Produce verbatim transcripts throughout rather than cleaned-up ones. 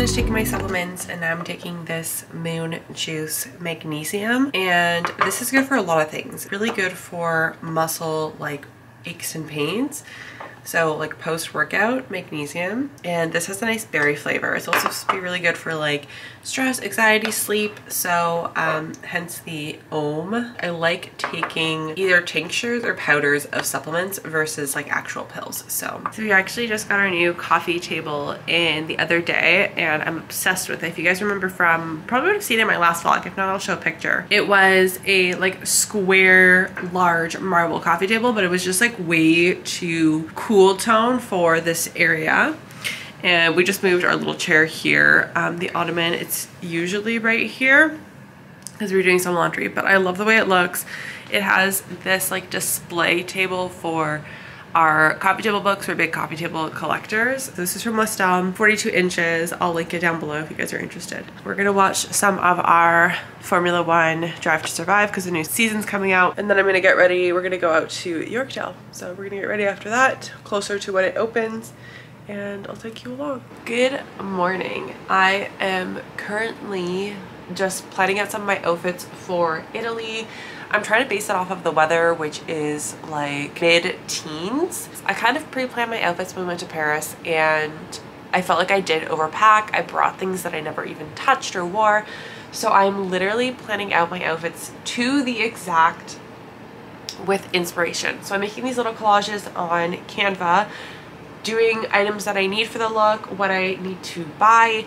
finished taking my supplements and now I'm taking this Moon Juice Magnesium, and this is good for a lot of things. Really good for muscle like aches and pains. So like post-workout magnesium, and this has a nice berry flavor. It's also supposed to be really good for like stress, anxiety, sleep, so um, hence the O M. I like taking either tinctures or powders of supplements versus like actual pills. So, so we actually just got our new coffee table in the other day and I'm obsessed with it. If you guys remember from, probably would have seen it in my last vlog. If not, I'll show a picture. It was a like square, large marble coffee table, but it was just like way too cool. Cool tone for this area, and we just moved our little chair here. Um, the ottoman, it's usually right here because we're doing some laundry, but I love the way it looks. It has this like display table for our coffee table books. We're big coffee table collectors. This is from West Elm, forty-two inches. I'll link it down below if you guys are interested. We're gonna watch some of our Formula One Drive to Survive because the new season's coming out, and then I'm gonna get ready. We're gonna go out to Yorkdale, so we're gonna get ready after that, closer to when it opens, and I'll take you along. Good morning. I am currently just planning out some of my outfits for Italy. I'm trying to base it off of the weather, which is like mid-teens. I kind of pre-planned my outfits when we went to Paris, and I felt like I did overpack. I brought things that I never even touched or wore. So I'm literally planning out my outfits to the exact with inspiration. So I'm making these little collages on Canva, doing items that I need for the look, what I need to buy,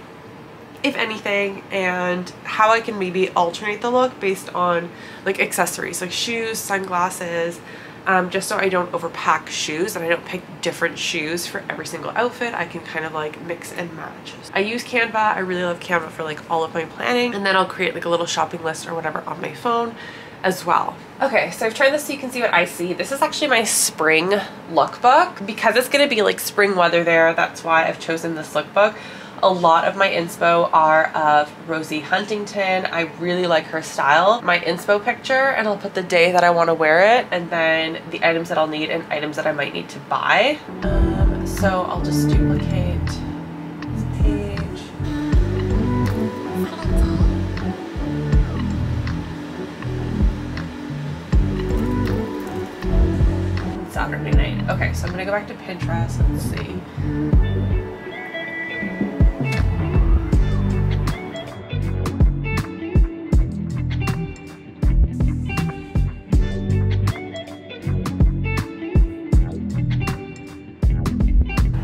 if anything, and how I can maybe alternate the look based on like accessories, like shoes, sunglasses, um, just so I don't overpack shoes and I don't pick different shoes for every single outfit. I can kind of like mix and match. I use Canva. I really love Canva for like all of my planning, and then I'll create like a little shopping list or whatever on my phone as well. Okay, so I've tried this so you can see what I see. This is actually my spring lookbook. Because it's gonna be like spring weather there, that's why I've chosen this lookbook. A lot of my inspo are of Rosie Huntington. I really like her style. My inspo picture, and I'll put the day that I want to wear it, and then the items that I'll need and items that I might need to buy. Um, so I'll just duplicate this page. Saturday night. Okay, so I'm gonna go back to Pinterest. Let's see.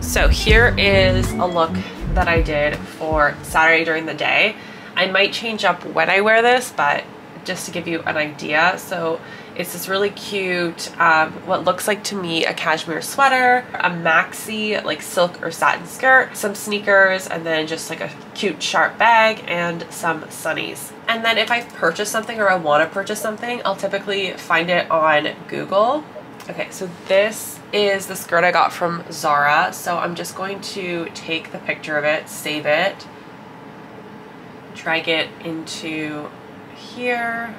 So here is a look that I did for Saturday during the day. I might change up when I wear this, but just to give you an idea. So it's this really cute, um, what looks like to me a cashmere sweater, a maxi, like silk or satin skirt, some sneakers, and then just like a cute sharp bag and some sunnies. And then if I've purchased something or I want to purchase something, I'll typically find it on Google. Okay, so this is the skirt I got from Zara. So I'm just going to take the picture of it, save it, drag it into here.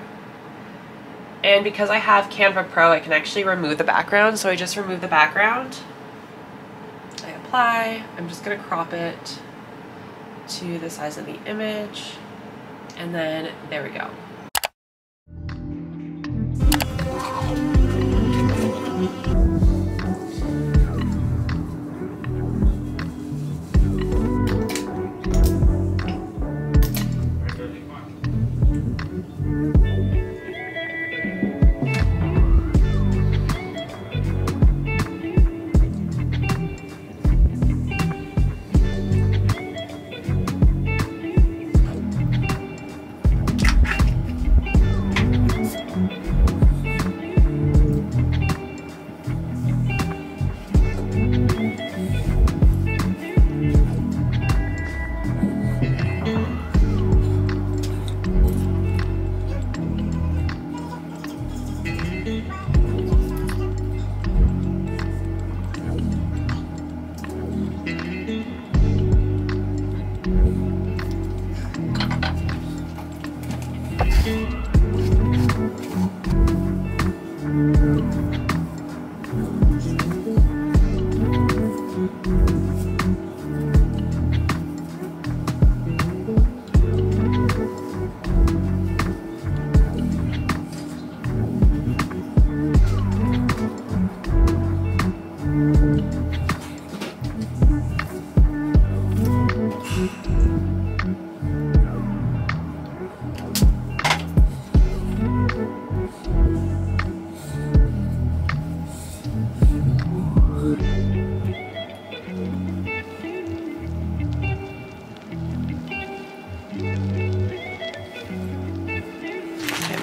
And because I have Canva Pro, I can actually remove the background. So I just remove the background. I apply. I'm just going to crop it to the size of the image. And then there we go.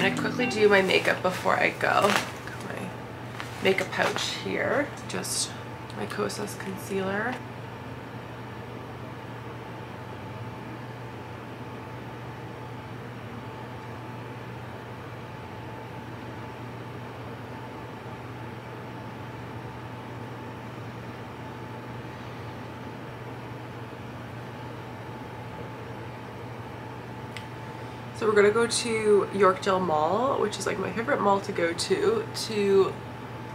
gonna quickly do my makeup before I go. Got my makeup pouch here. Just my Kosas concealer. So we're gonna go to Yorkdale Mall, which is like my favorite mall to go to, to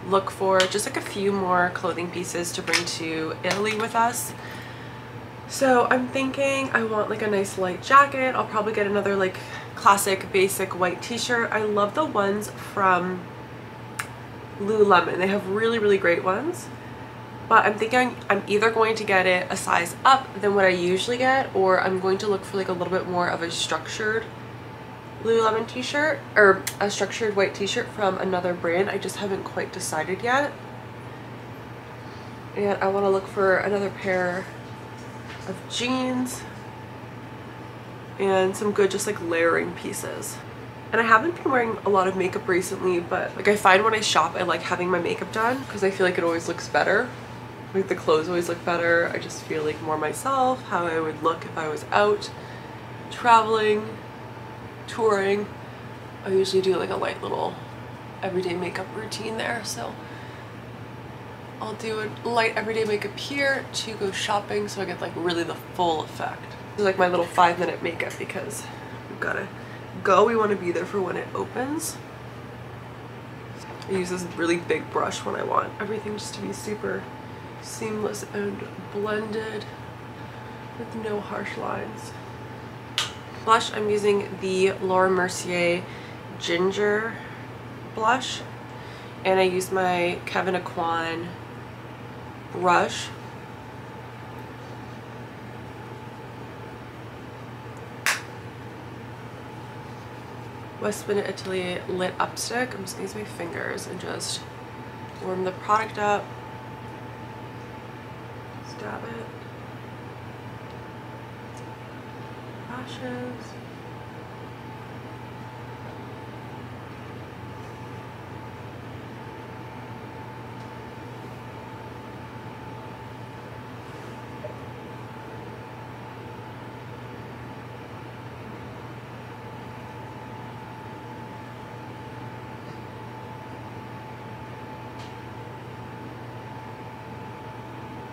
look for just like a few more clothing pieces to bring to Italy with us. So I'm thinking I want like a nice light jacket. I'll probably get another like classic basic white t-shirt. I love the ones from Lululemon. They have really, really great ones. But I'm thinking I'm either going to get it a size up than what I usually get, or I'm going to look for like a little bit more of a structured Lululemon t-shirt or a structured white t-shirt from another brand. I just haven't quite decided yet, and I want to look for another pair of jeans and some good just like layering pieces. And I haven't been wearing a lot of makeup recently, but like I find when I shop I like having my makeup done because I feel like it always looks better. Like the clothes always look better. I just feel like more myself, how I would look if I was out traveling, touring. I usually do like a light little everyday makeup routine there, so I'll do a light everyday makeup here to go shopping so I get like really the full effect. This is like my little five minute makeup because we've got to go. We want to be there for when it opens. I use this really big brush when I want everything just to be super seamless and blended with no harsh lines. Blush, I'm using the Laura Mercier Ginger blush, and I use my Kevin Aquan brush. Westman Atelier Lit Up Stick. I'm just going to use my fingers and just warm the product up. Dab it. Lashes.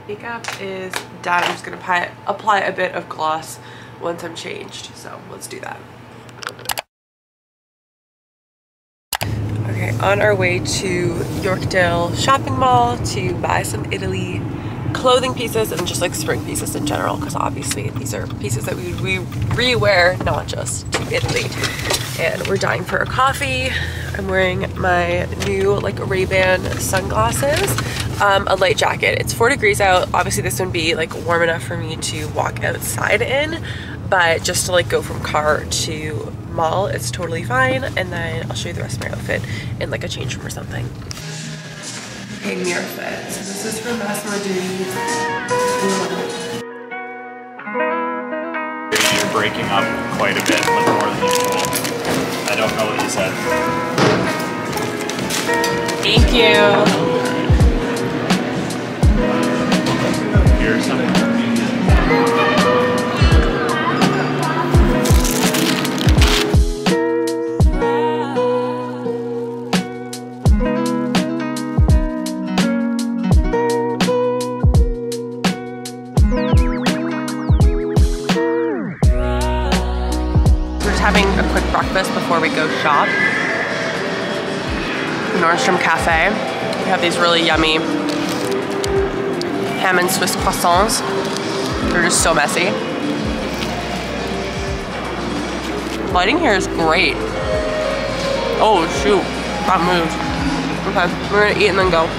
Makeup is done. I'm just going to apply a bit of gloss once I'm changed, so let's do that. Okay, on our way to Yorkdale Shopping Mall to buy some Italy clothing pieces and just like spring pieces in general, because obviously these are pieces that we we re-wear, not just to Italy. And we're dying for a coffee. I'm wearing my new like Ray-Ban sunglasses. Um, a light jacket. It's four degrees out. Obviously this wouldn't be like warm enough for me to walk outside in, but just to like go from car to mall, it's totally fine. And then I'll show you the rest of my outfit in like a change room or something. Okay, mirror fit. So this is from Westman. You're breaking up quite a bit, like more than usual. I don't know what you said. Thank you. Or something. We're just having a quick breakfast before we go shop. Nordstrom Cafe. We have these really yummy ham and Swiss croissants. They're just so messy. Lighting here is great. Oh shoot, that moved. Okay, we're gonna eat and then go.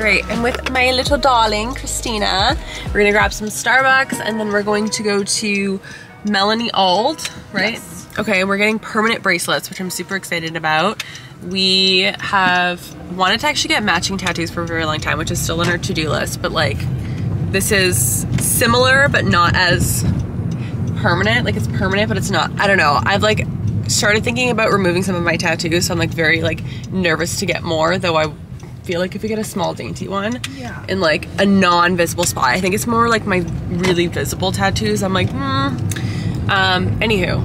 All right, I'm with my little darling, Christina. We're gonna grab some Starbucks and then we're going to go to Melanie Auld, right? Yes. Okay, we're getting permanent bracelets, which I'm super excited about. We have wanted to actually get matching tattoos for a very long time, which is still on our to-do list, but like, this is similar, but not as permanent. Like, it's permanent, but it's not, I don't know. I've like started thinking about removing some of my tattoos, so I'm like very like nervous to get more, though I feel like if we get a small dainty one, yeah, in like a non-visible spot, I think it's more like my really visible tattoos, I'm like, hmm. Um, anywho,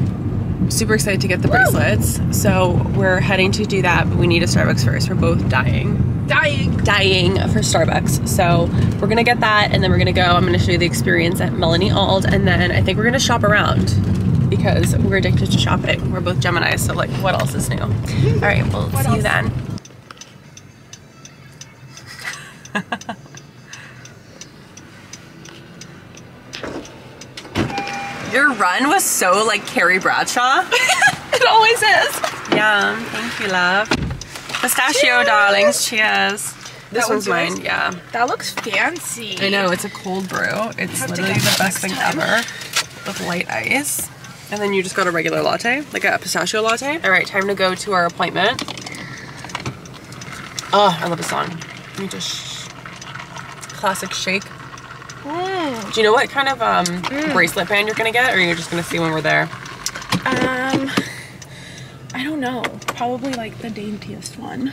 super excited to get the bracelets. Woo! So we're heading to do that, but we need a Starbucks first. We're both dying. Dying. Dying for Starbucks. So we're gonna get that and then we're gonna go. I'm gonna show you the experience at Melanie Auld and then I think we're gonna shop around because we're addicted to shopping. We're both Geminis, so like what else is new? All right, we'll what see else? You then. Your run was so like Carrie Bradshaw. It always is. Yeah, thank you, love. Pistachio, cheers, darlings. Cheers. This that one's mine, yours? Yeah. That looks fancy. I know, it's a cold brew. It's literally the best thing time. Ever. With light ice. And then you just got a regular latte, like a pistachio latte. All right, time to go to our appointment. Oh, I love this song. Let me just, classic shake. Mm. Do you know what kind of um, mm. bracelet band you're gonna get, or you're just gonna see when we're there? Um, I don't know. Probably like the daintiest one.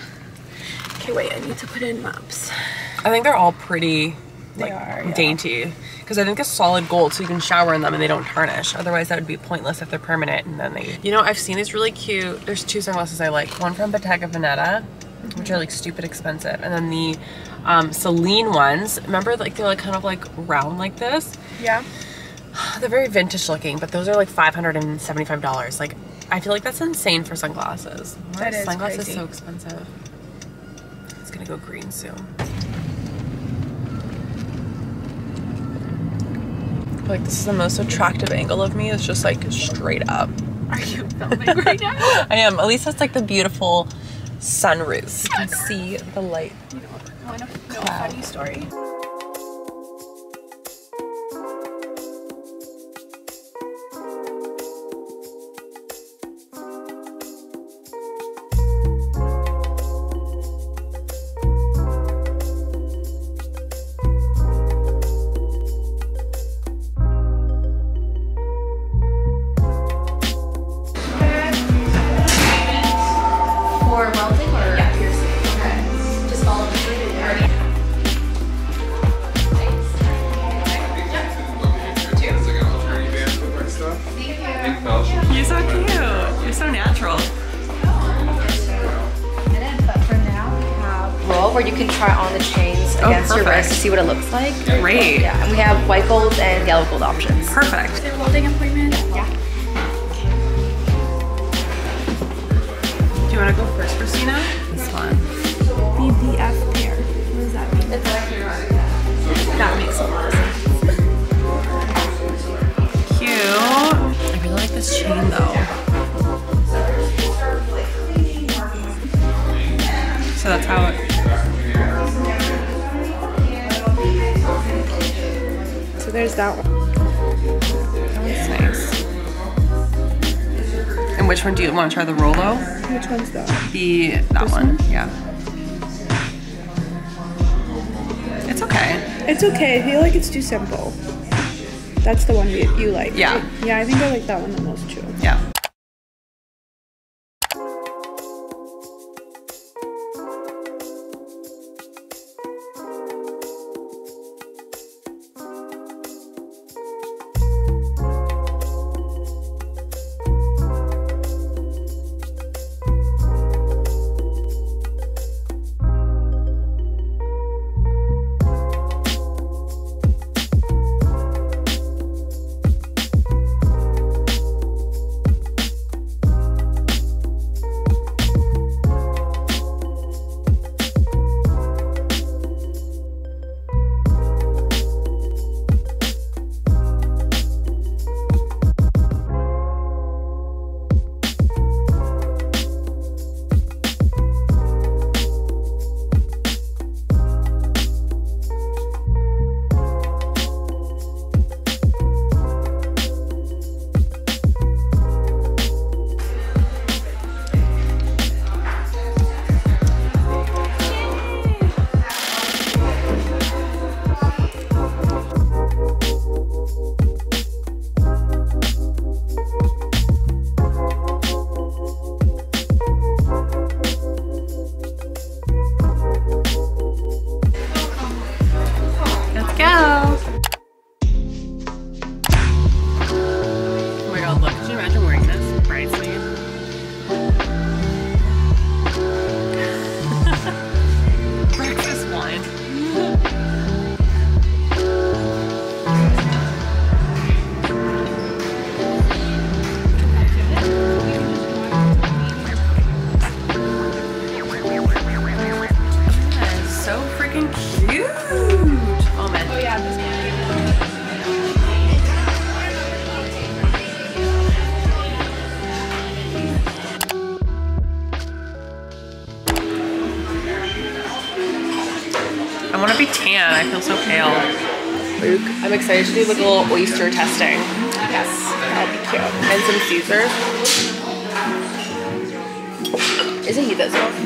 Okay, wait, I need to put in maps. I think they're all pretty like, they are, yeah, dainty. Because I think it's solid gold so you can shower in them and they don't tarnish. Otherwise that would be pointless if they're permanent and then they... You know, I've seen these really cute, there's two sunglasses I like. One from Bottega Veneta, mm-hmm, which are like stupid expensive. And then the um, Celine ones, remember like they're like kind of like round like this? Yeah. They're very vintage looking, but those are like five hundred seventy-five dollars. Like, I feel like that's insane for sunglasses. Why that is sunglasses crazy. So expensive? It's gonna go green soon. Like, this is the most attractive angle of me. It's just like straight up. Are you filming right now? I am. At least that's like the beautiful sunroof. You can see the light. You know, I know a funny story. See what it looks like. Great. Yeah, and we have white gold and yellow gold options. Perfect. They're holding appointment. Yeah. Do you want to go first, Christina? This one. B B F pair. What does that mean? It's like, that makes a lot of sense. Cute. I really like this chain though. So that's how it. There's that one. That one's nice. And which one do you want to try, the Rolo? Which one's that? The, that one? one, yeah. It's okay. It's okay, I feel like it's too simple. That's the one you, you like. Yeah. Right? Yeah, I think I like that one the most too. Yeah. freaking cute. Oh man. Oh yeah, this one. I want to be tan. I feel so pale. Luke, I'm excited to do like a little oyster testing. Yes, that'll be cute. And some Caesar. Isn't he that smells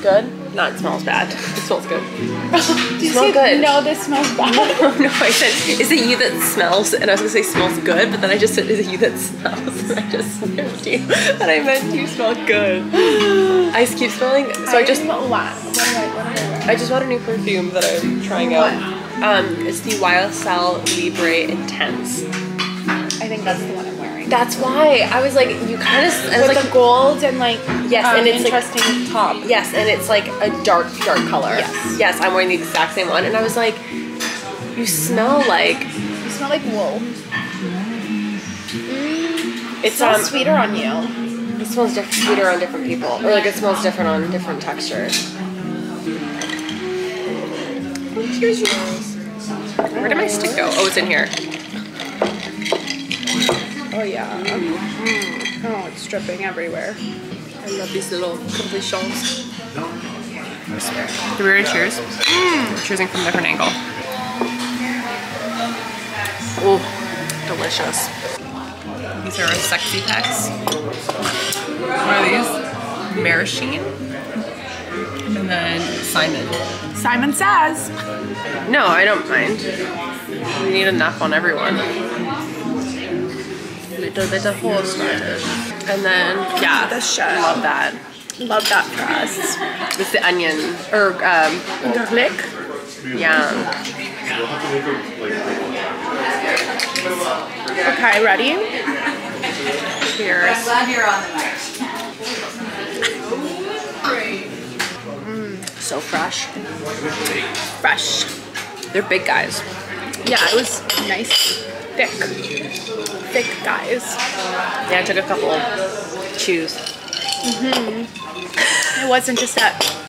good? No, it smells bad. It smells good. It you smells good. No, this smells bad. No, I said, is it you that smells? And I was gonna say smells good, but then I just said, is it you that smells? And I just sniffed you. And I meant you smell good. I keep smelling, so I, I just smell what? I just bought a new perfume that I'm trying out. Um, it's the Y S L Libre Intense. I think that's the one I'm wearing. That's why I was like, you kind of. With like, the gold and like. Yes, um, and it's interesting like, top. Yes, and it's like a dark, dark color. Yes. Yes, I'm wearing the exact same one, and I was like, you smell like. You smell like wool. Mm, it's um, sweeter on you. It smells different, sweeter on different people, or like it smells different on different textures. Here's yours. Where did my stick go? Oh, it's in here. Oh yeah. Mm-hmm. Oh, it's dripping everywhere. I love these little completions. I swear. Did we already cheers? Mm. We're cheersing from a different angle. Oh, delicious. These are our sexy packs. What are these? Maraschino. And then Simon. Simon says. No, I don't mind. We need enough on everyone. Little bit of whole starter. And then, yeah, love that. Love that for us. It's the onion, or um, garlic. Yeah. Okay, ready? Cheers. I'm glad you're on the mic. So fresh. Fresh. They're big guys. Yeah, it was nice. Thick. Thick guys. Yeah, I took a couple chews. Mm-hmm. It wasn't just that